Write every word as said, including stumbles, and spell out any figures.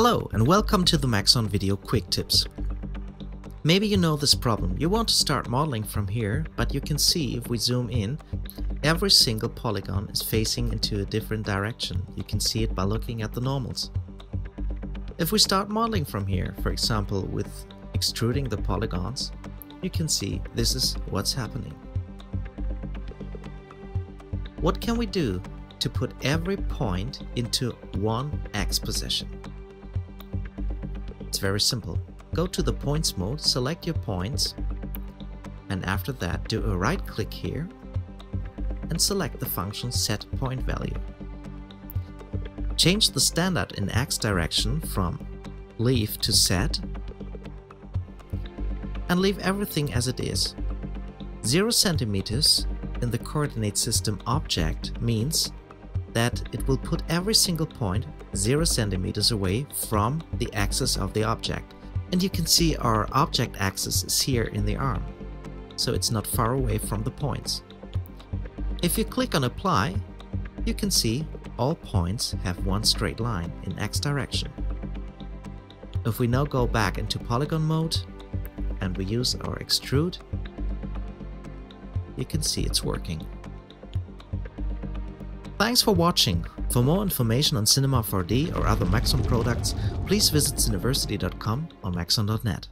Hello and welcome to the Maxon video quick tips. Maybe you know this problem. You want to start modeling from here, but you can see if we zoom in, every single polygon is facing into a different direction. You can see it by looking at the normals. If we start modeling from here, for example with extruding the polygons, you can see this is what's happening. What can we do to put every point into one X position? It's very simple. Go to the points mode, select your points, and after that do a right click here and select the function set point value. Change the standard in X direction from leave to set and leave everything as it is. Zero centimeters in the coordinate system object means that it will put every single point zero centimeters away from the axis of the object. And you can see our object axis is here in the arm, so it's not far away from the points. If you click on apply, you can see all points have one straight line in X direction. If we now go back into polygon mode and we use our extrude, you can see it's working. Thanks for watching. For more information on Cinema four D or other Maxon products, please visit cineversity dot com or maxon dot net.